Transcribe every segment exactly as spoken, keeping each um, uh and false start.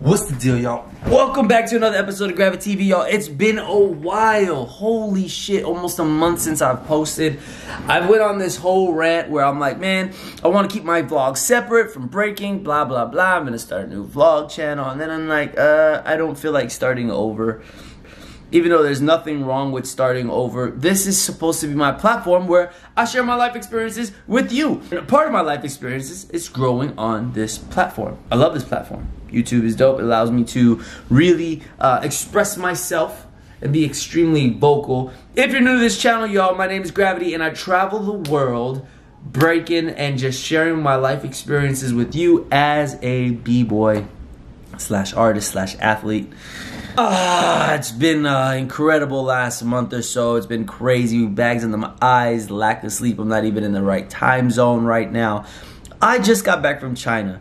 What's the deal, y'all? Welcome back to another episode of Gravity T V, y'all. It's been a while. Holy shit, almost a month since I've posted. I went on this whole rant where I'm like, man, I want to keep my vlog separate from breaking, blah, blah, blah. I'm going to start a new vlog channel. And then I'm like, uh, I don't feel like starting over. Even though there's nothing wrong with starting over, this is supposed to be my platform where I share my life experiences with you. And a part of my life experiences is growing on this platform. I love this platform. YouTube is dope. It allows me to really uh, express myself and be extremely vocal. If you're new to this channel, y'all, my name is Gravity, and I travel the world breaking and just sharing my life experiences with you as a B-boy slash artist slash athlete. Ah, it's been uh, incredible last month or so. It's been crazy. Bags in my eyes, lack of sleep. I'm not even in the right time zone right now. I just got back from China.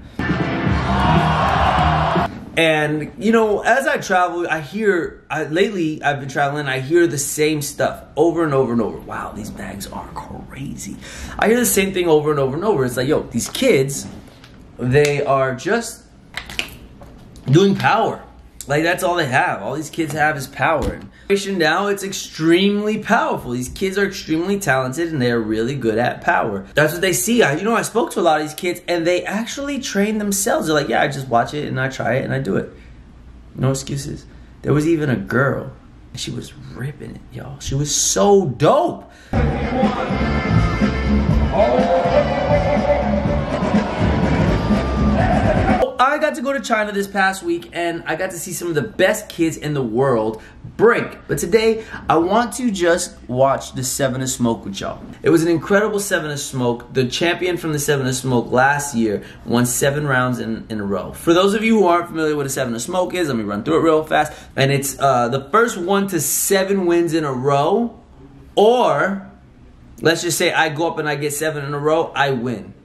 And, you know, as I travel, I hear, I, lately I've been traveling, I hear the same stuff over and over and over. Wow, these bags are crazy. I hear the same thing over and over and over. It's like, yo, these kids, they are just doing power. Like, that's all they have. All these kids have is power. And now it's extremely powerful. These kids are extremely talented and they're really good at power. That's what they see. I, you know, I spoke to a lot of these kids and they actually train themselves. They're like, yeah, I just watch it and I try it and I do it. No excuses. There was even a girl. And she was ripping it, y'all. She was so dope. I got to go to China this past week and I got to see some of the best kids in the world break. But today, I want to just watch the Seven to Smoke with y'all. It was an incredible Seven to Smoke. The champion from the Seven to Smoke last year won seven rounds in, in a row. For those of you who aren't familiar with a Seven to Smoke is, let me run through it real fast. And it's uh, the first one to seven wins in a row, or let's just say I go up and I get seven in a row, I win.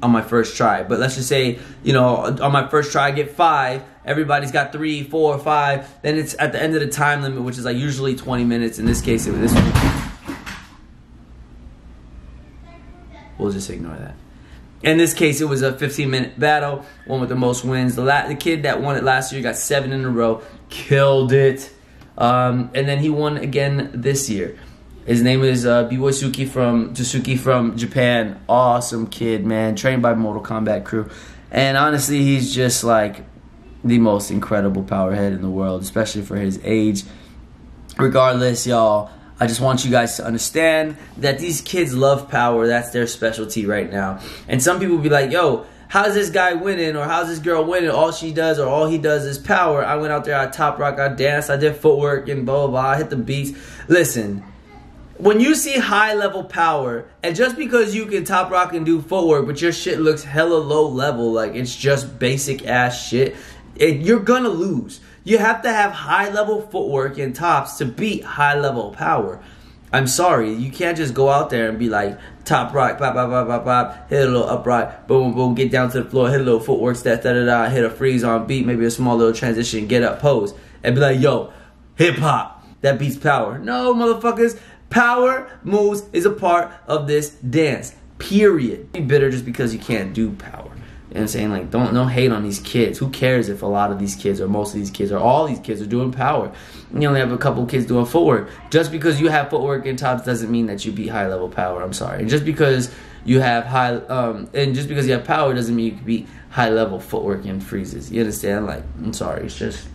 On my first try, but let's just say, you know, on my first try I get five, everybody's got three, four, five, then it's at the end of the time limit, which is like usually twenty minutes, in this case, it was this one. We'll just ignore that. In this case, it was a fifteen minute battle, one with the most wins. The, la the kid that won it last year got seven in a row, killed it, um, and then he won again this year. His name is uh, B-Boy Tsukki from, Tsukki from Japan. Awesome kid, man. Trained by Mortal Kombat crew. And honestly, he's just like the most incredible powerhead in the world, especially for his age. Regardless, y'all, I just want you guys to understand that these kids love power. That's their specialty right now. And some people be like, yo, how's this guy winning, or how's this girl winning? All she does, or all he does is power. I went out there, I top rock, I danced, I did footwork, and blah, blah, blah. I hit the beats. Listen. When you see high level power, and just because you can top rock and do footwork, but your shit looks hella low level, like it's just basic ass shit, it, you're gonna lose. You have to have high level footwork and tops to beat high level power. I'm sorry, you can't just go out there and be like, top rock, pop, pop, pop, pop, pop, hit a little upright, boom, boom, get down to the floor, hit a little footwork, stat, da, da, da, hit a freeze on beat, maybe a small little transition, get up, pose, and be like, yo, hip hop, that beats power. No, motherfuckers. Power moves is a part of this dance, period. Don't be bitter just because you can't do power. You know what I'm saying? Like, don't, don't hate on these kids. Who cares if a lot of these kids, or most of these kids, or all these kids are doing power? You only have a couple kids doing footwork. Just because you have footwork and tops doesn't mean that you beat high level power. I'm sorry. And just because you have high, um, and just because you have power doesn't mean you can beat high level footwork and freezes. You understand? Like, I'm sorry. It's just,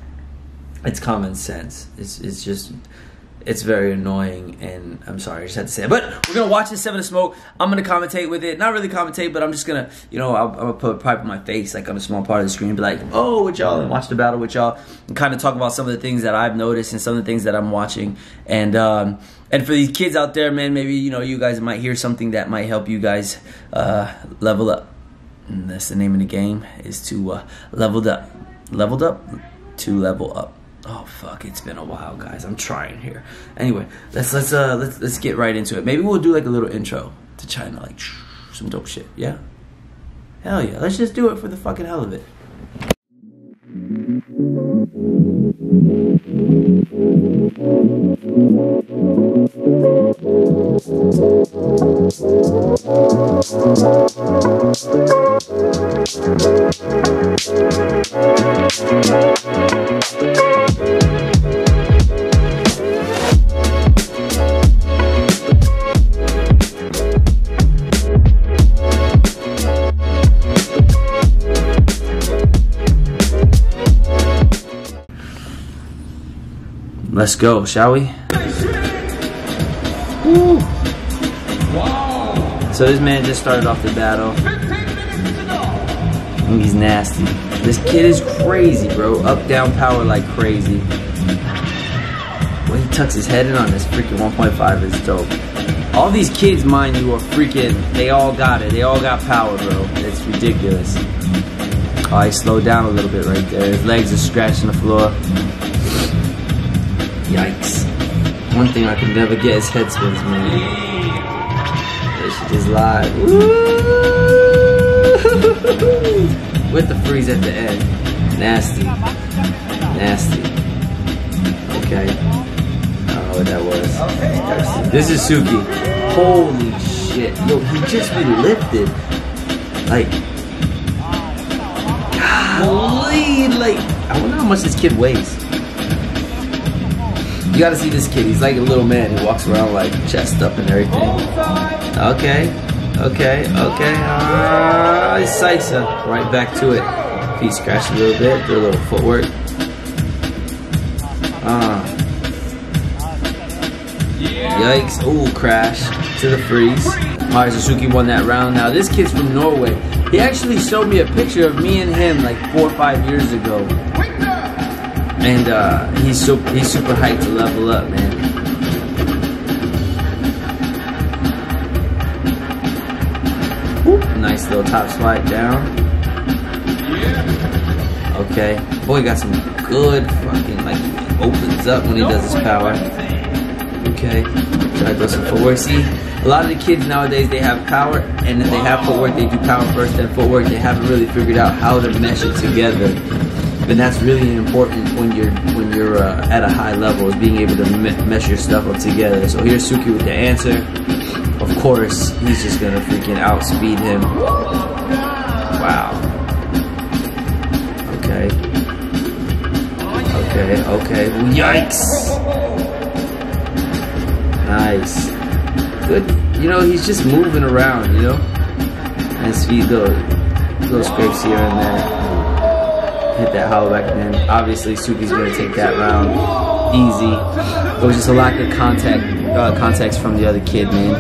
it's common sense. It's, it's just. It's very annoying, and I'm sorry, I just had to say it. But we're gonna watch this Seven to Smoke. I'm gonna commentate with it. Not really commentate, but I'm just gonna, you know, I'm gonna put a pipe in my face, like on a small part of the screen, be like, oh, with y'all, and watch the battle with y'all, and kind of talk about some of the things that I've noticed and some of the things that I'm watching. And um, and for these kids out there, man, maybe, you know, you guys might hear something that might help you guys uh, level up. And that's the name of the game, is to uh, leveled up. Leveled up? To level up. Oh fuck, it's been a while, guys. I'm trying here. Anyway, let's let's uh let's let's get right into it. Maybe we'll do like a little intro to China, like some dope shit, yeah? Hell yeah, let's just do it for the fucking hell of it. Let's go, shall we? Woo. Wow. So this man just started off the battle. He's nasty. This kid is crazy, bro. Up, down, power like crazy. When he tucks his head in on this freaking one point five is dope. All these kids, mind you, are freaking, they all got it. They all got power, bro. It's ridiculous. Oh, he slowed down a little bit right there. His legs are scratching the floor. Yikes. One thing I can never get is head spins, man. This shit is live. With the freeze at the end. Nasty. Nasty. Okay. I don't know what that was. This is Tsukki. Holy shit. Yo, he just relifted. Like. Golly. Like, I wonder how much this kid weighs. You gotta see this kid, he's like a little man who walks around like chest up and everything. Okay, okay, okay. Ah, he psychs up. Right back to it. Feet scratched a little bit, do a little footwork. Ah. Yikes. Ooh, crash to the freeze. Alright, Tsukki won that round. Now, this kid's from Norway. He actually showed me a picture of me and him like four or five years ago. And uh, he's, so, he's super hyped to level up, man. Whoop. Nice little top slide down. Okay. Boy got some good fucking, like, he opens up when he does his power. Okay. Try to throw some footwork. See, a lot of the kids nowadays, they have power, and if they have footwork, they do power first and footwork. They haven't really figured out how to mesh it together. And that's really important when you're when you're uh, at a high level, is being able to me mesh your stuff up together. So here's Tsukki with the answer. Of course, he's just gonna freaking outspeed him. Wow. Okay. Okay. Okay. Yikes! Nice. Good. You know, he's just moving around. You know, and his feet go little scrapes here and there. Hit that hollow back and then obviously Tsukki's gonna take that round easy. It was just a lack of contact uh, context from the other kid, man.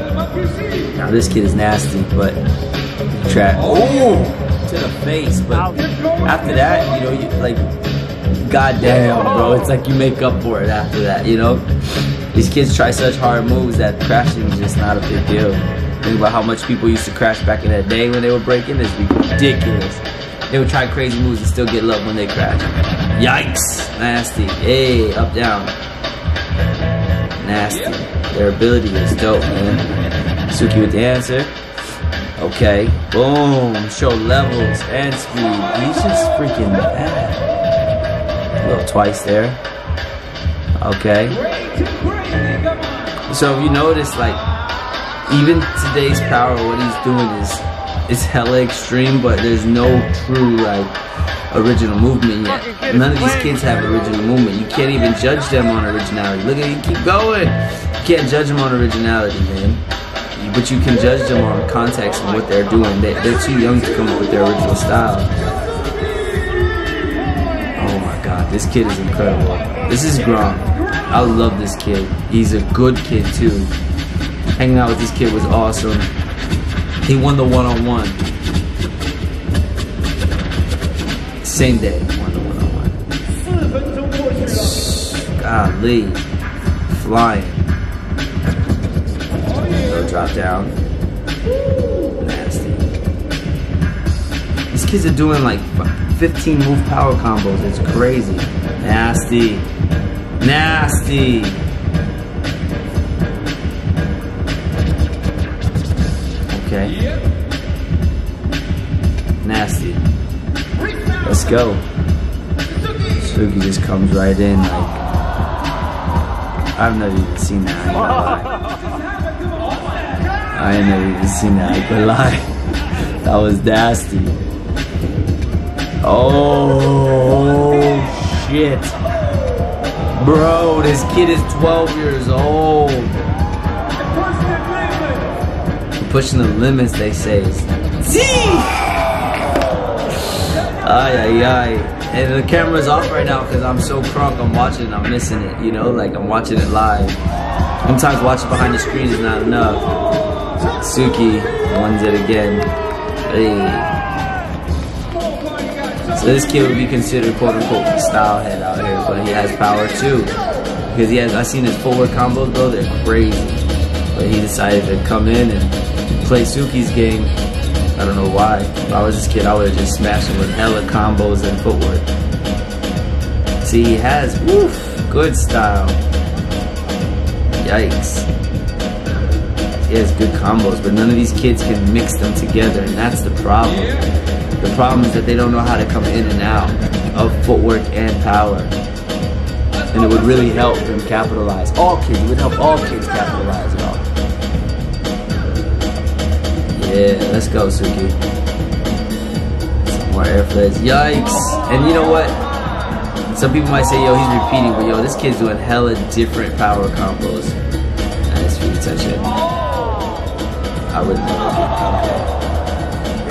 Now this kid is nasty, but trap. Oh, to the face. But after that, you know, you like, goddamn, bro. It's like you make up for it after that, you know. These kids try such hard moves that crashing is just not a big deal. Think about how much people used to crash back in that day when they were breaking. It's ridiculous. They would try crazy moves and still get love when they crash. Yikes! Nasty. Hey, up, down. Nasty. Their ability is dope, man. Tsukki with the answer. Okay. Boom. Show levels and speed. He's just freaking bad. A little twice there. Okay. So if you notice, like, even today's power, what he's doing is, it's hella extreme, but there's no true, like, original movement yet. None of these kids have original movement. You can't even judge them on originality. Look at him, keep going. You can't judge them on originality, man. But you can judge them on context and what they're doing. They, they're too young to come up with their original style. Oh my god, this kid is incredible. This is Grom. I love this kid. He's a good kid, too. Hanging out with this kid was awesome. He won the one-on-one. Same day, won the one-on-one. Golly. Flying. No drop down. Nasty. These kids are doing like fifteen move power combos. It's crazy. Nasty. Nasty. Okay. Nasty. Let's go. Tsukki just comes right in. Like, I've never even seen that. I ain't gonna lie. I ain't never even seen that. I ain't gonna lie. That was nasty. Oh. shit. Bro, this kid is twelve years old. Pushing the limits, they say. Ay, ay, ay. And the camera's off right now because I'm so crunk. I'm watching it, I'm missing it, you know? Like, I'm watching it live. Sometimes watching behind the screen is not enough. Tsukki wins it again. Hey. So this kid would be considered quote-unquote style head out here, but he has power too. Because he has, I've seen his forward combos, though, they're crazy. But he decided to come in and play Tsukki's game. I don't know why. If I was this kid, I would have just smashed him with hella combos and footwork. See, he has, woof, good style. Yikes. He has good combos, but none of these kids can mix them together, and that's the problem. The problem is that they don't know how to come in and out of footwork and power. And it would really help them capitalize. All kids, it would help all kids capitalize at all. Yeah, let's go, Tsukki. Some more air flares. Yikes! And you know what? Some people might say, yo, he's repeating, but yo, this kid's doing hella different power combos. Nice for you to touch it. I would never do combo.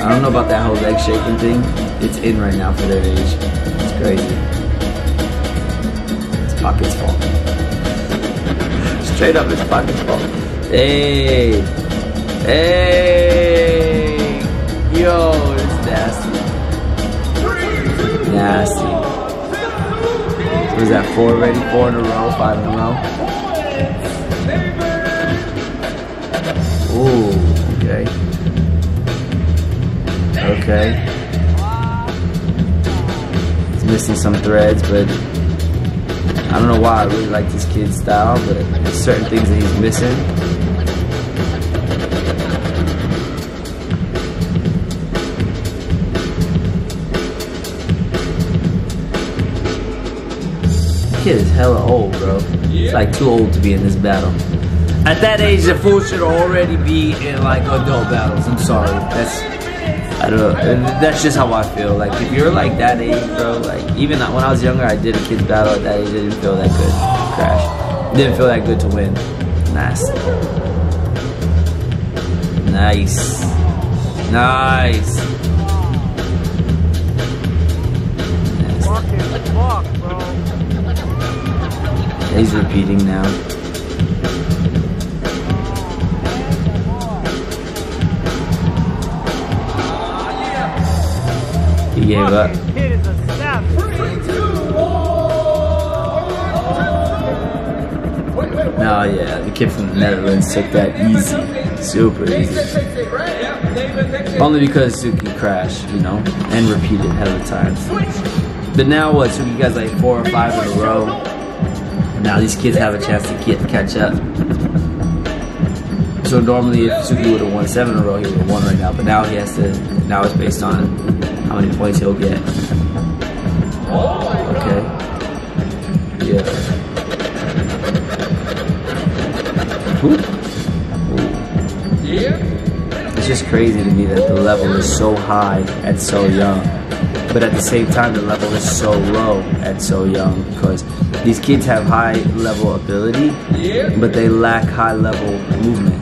I don't know about that whole leg shaking thing. It's in right now for their age. It's crazy. His pocket's falling. Straight up, his pocket's falling. Hey! Hey! Yo, it's nasty. Nasty. What is that, four already? Four in a row, five in a row? Ooh, okay. Okay. He's missing some threads, but I don't know why I really like this kid's style, but there's certain things that he's missing. Kid is hella old, bro. It's like too old to be in this battle. At that age, the fool should already be in like adult battles. I'm sorry. That's I don't know. That's just how I feel. Like if you're like that age, bro. Like even when I was younger, I did a kids battle at that age. It didn't feel that good. Crash. It didn't feel that good to win. Nice. Nice. Nice. He's repeating now. He gave up. No, yeah, the kid from the Netherlands took that easy. Super easy. Only because Tsukki crashed, you know, and repeated hella times. But now what, Tsukki got like four or five in a row. Now these kids have a chance to get catch up. So normally if Tsukki would have won seven in a row, he would have won right now. But now he has to, now it's based on how many points he'll get. Okay. Yeah. Ooh. It's just crazy to me that the level is so high and so young. But at the same time, the level is so low and so young because these kids have high level ability, but they lack high level movement.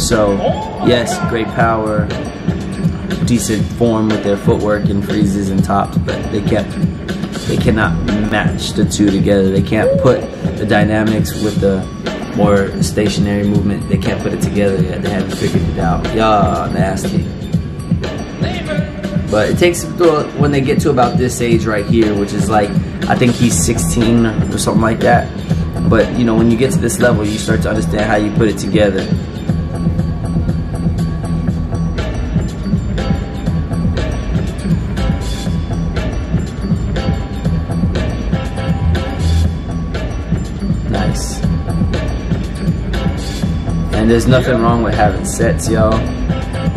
So, yes, great power, decent form with their footwork and freezes and tops, but they can't, they cannot match the two together. They can't put the dynamics with the more stationary movement. They can't put it together yet. They haven't figured it out. Y'all nasty. But it takes when they get to about this age right here, which is like, I think he's sixteen or something like that. But you know, when you get to this level, you start to understand how you put it together. Nice. And there's nothing wrong with having sets, y'all.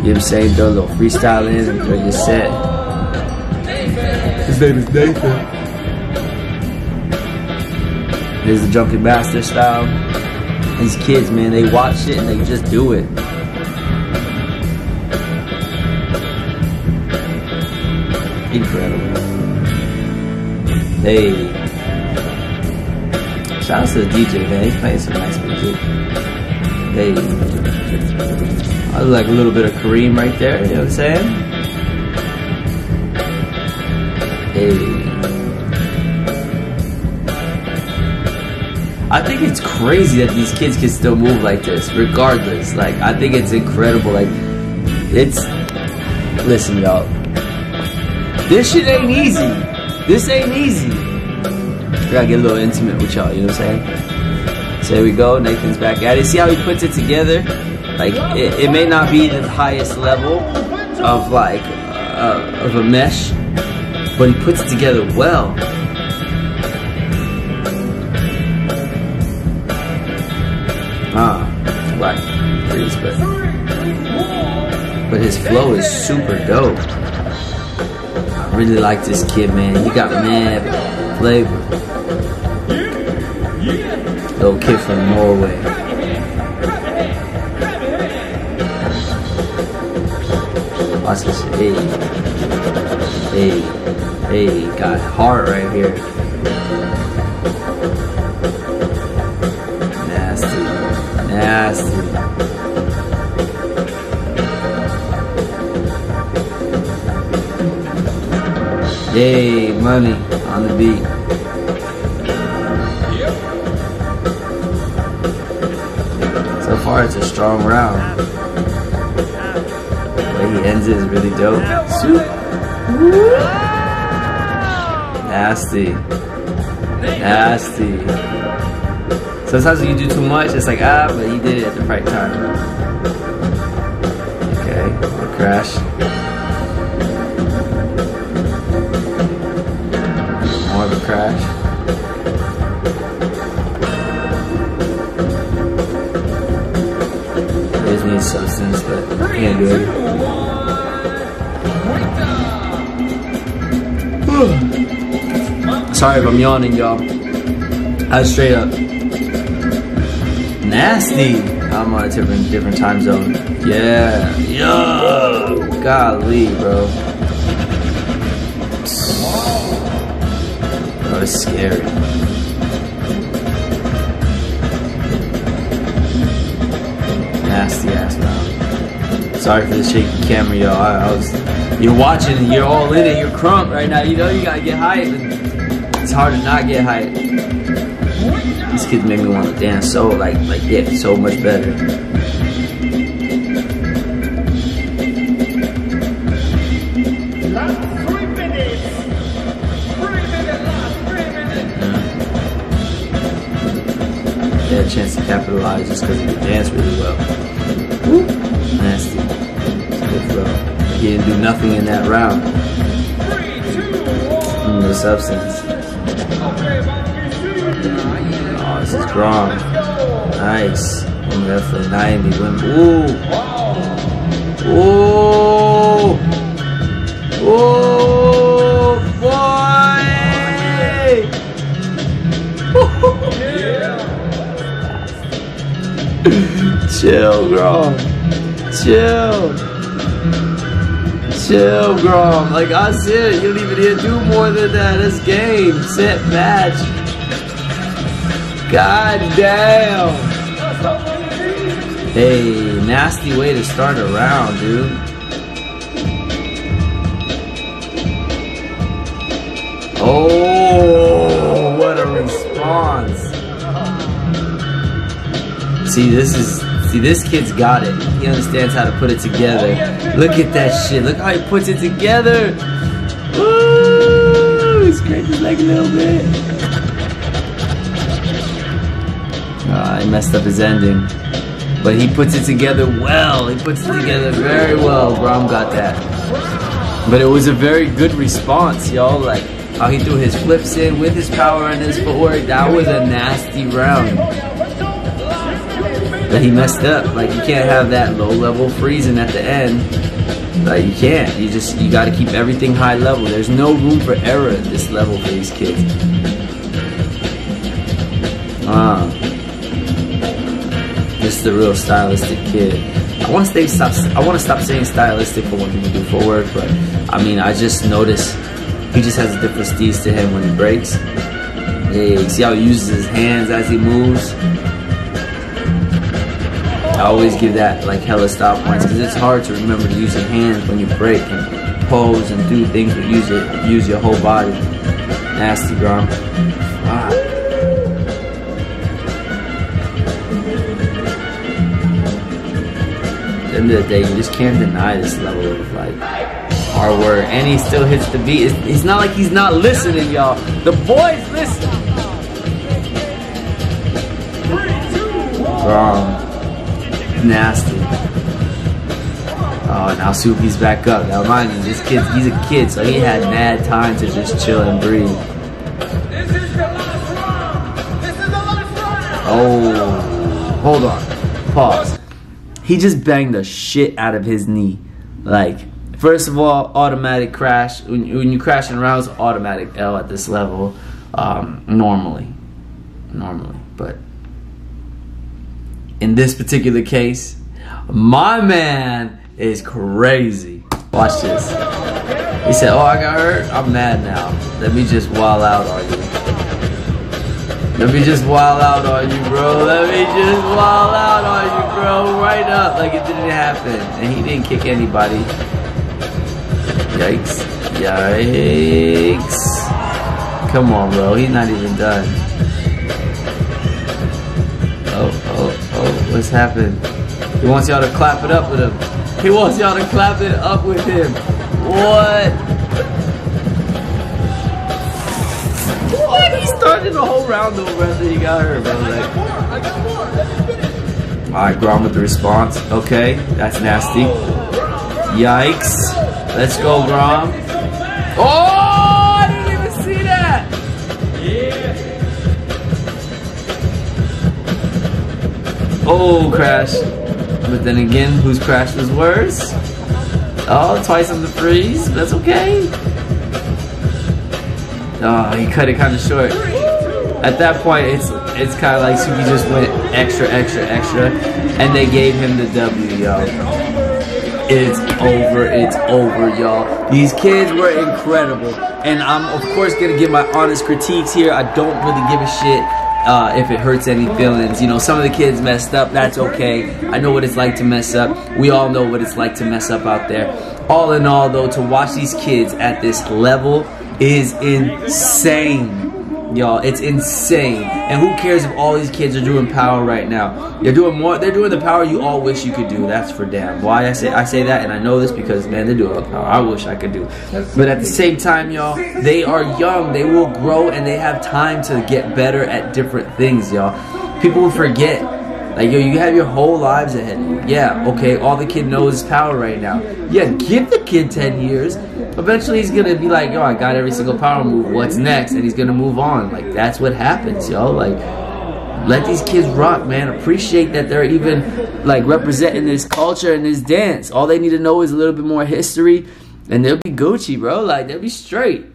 You know what I'm saying? Throw a little freestyle in, throw your set. His name is Nathan. There's the Drunken Master style. These kids, man, they watch it and they just do it. Incredible. Hey. Shout out to the D J, man. He playing some nice music. Hey. I like a little bit of Kareem right there. You know what I'm saying? Hey. I think it's crazy that these kids can still move like this, regardless. Like, I think it's incredible. Like, it's... Listen, y'all. This shit ain't easy. This ain't easy. I gotta get a little intimate with y'all, you know what I'm saying? So here we go, Nathan's back at it. See how he puts it together? Like, it, it may not be the highest level of, like, uh, of a mesh, but he puts it together well. Ah, black freeze, but, but his flow is super dope. I really like this kid, man. He got mad flavor. Little kid from Norway. Watch this. Hey, hey, hey, got heart right here. Nasty, nasty. Yay, money on the beat. Yep. So far, it's a strong round. The way he ends it is really dope. Nasty. Nasty. Sometimes when you do too much, it's like, ah, but he did it at the right time. Okay, the crash. More of a crash. There's new substance, but can't do it. Sorry if I'm yawning, y'all. I was straight up. Nasty. I'm on a different, different time zone. Yeah. Yo. Golly, bro. That was scary. Nasty ass round. Sorry for the shaky camera, y'all. I, I was, you're watching, you're all in it, you're crunk right now. You know you gotta get hyped. It's hard to not get hyped. These kids make me want to dance so like like yeah, so much better. A chance to capitalize just because he could dance really well. Woo. Nasty. Good flow. He didn't do nothing in that round. Mm, no substance. Oh, this is strong. Nice. I'm there for the ninety. Ooh. Ooh. Ooh. Boy. Yeah. Chill, Grom. Chill. Chill, Grom. Like, I said, you leave it here. Do more than that. It's game, set, match. God damn. Hey, nasty way to start a round, dude. Oh, what a response. See, this is, see, this kid's got it. He understands how to put it together. Look at that shit. Look how he puts it together. Woo! He scraped his leg a little bit. Ah, he messed up his ending. But he puts it together well. He puts it together very well. Grom got that. But it was a very good response, y'all. Like, how he threw his flips in with his power and his footwork. That was a nasty round. That he messed up. Like, you can't have that low level freezing at the end. Like, you can't. You just, you gotta keep everything high level. There's no room for error at this level for these kids. Ah. This is the real stylistic kid. I wanna stay stop I wanna stop saying stylistic for when people do forward, but I mean I just notice He just has a different steez to him when he breaks. Yeah, see how he uses his hands as he moves? I always give that like hella stop points because it's hard to remember to use your hands when you break and pose and do things but use it, use your whole body. Nasty, bro. Wow. At the end of the day, you just can't deny this level of like hard work, and he still hits the beat. It's, it's not like he's not listening, y'all. The boy's listening. Bro, nasty. Oh, now Tsukki's back up. Now mind you, this kid, he's a kid, so he had mad time to just chill and breathe. Oh, hold on, pause. He just banged the shit out of his knee. Like, first of all, automatic crash. When, when you crash in rounds, automatic L at this level. Um, normally. Normally. But in this particular case, my man is crazy. Watch this. He said, oh, I got hurt? I'm mad now. Let me just wild out on you. Let me just wild out on you, bro. Let me just wild out on you, bro, right up like it didn't happen, and he didn't kick anybody. Yikes! Yikes! Come on, bro, he's not even done. Oh, oh, oh! What's happened? He wants y'all to clap it up with him. He wants y'all to clap it up with him. What? What? He started the whole round over after he got hurt, bro. Like, I got more. I got more. Alright, Grom with the response. Okay, that's nasty. Yikes. Let's go, Grom. Oh, I didn't even see that. Oh, crash. But then again, whose crash was worse? Oh, twice on the freeze. That's okay. Oh, he cut it kind of short. At that point, it's it's kind of like Tsukki just went extra, extra, extra, and they gave him the W, y'all. It's over, it's over, y'all. These kids were incredible, and I'm of course gonna give my honest critiques here. I don't really give a shit uh, if it hurts any feelings. You know, some of the kids messed up. That's okay. I know what it's like to mess up. We all know what it's like to mess up out there. All in all, though, to watch these kids at this level is insane. Y'all, it's insane. And who cares if all these kids are doing power right now? They're doing more. They're doing the power you all wish you could do. That's for damn. Why I say I say that, and I know this because man, they're doing all the power I wish I could do. But at the same time, y'all, they are young. They will grow, and they have time to get better at different things, y'all. People will forget. Like yo, you have your whole lives ahead. Yeah, okay. All the kid knows is power right now. Yeah, give the kid ten years. Eventually he's gonna be like, yo, I got every single power move, what's next? And he's gonna move on. Like, that's what happens, yo. Like, let these kids rock, man. Appreciate that they're even like representing this culture and this dance. All they need to know is a little bit more history, and they'll be Gucci, bro. Like, they'll be straight.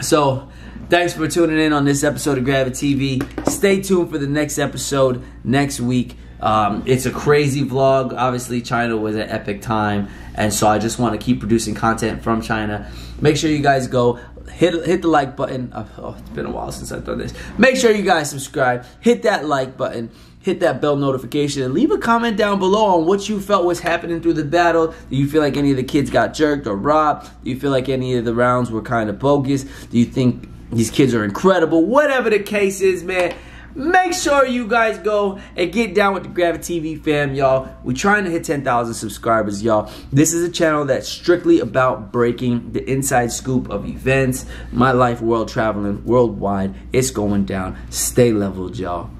So thanks for tuning in on this episode of Gravity T V. Stay tuned for the next episode next week. Um, it's a crazy vlog. Obviously, China was an epic time, and so I just want to keep producing content from China. Make sure you guys go hit hit the like button. Oh, it's been a while since I've done this. Make sure you guys subscribe. Hit that like button. Hit that bell notification, and leave a comment down below on what you felt was happening through the battle. Do you feel like any of the kids got jerked or robbed? Do you feel like any of the rounds were kind of bogus? Do you think these kids are incredible? Whatever the case is, man, make sure you guys go and get down with the Gravity T V fam, y'all. We're trying to hit ten thousand subscribers, y'all. This is a channel that's strictly about breaking the inside scoop of events, my life, world traveling, worldwide. It's going down. Stay leveled, y'all.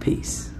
Peace.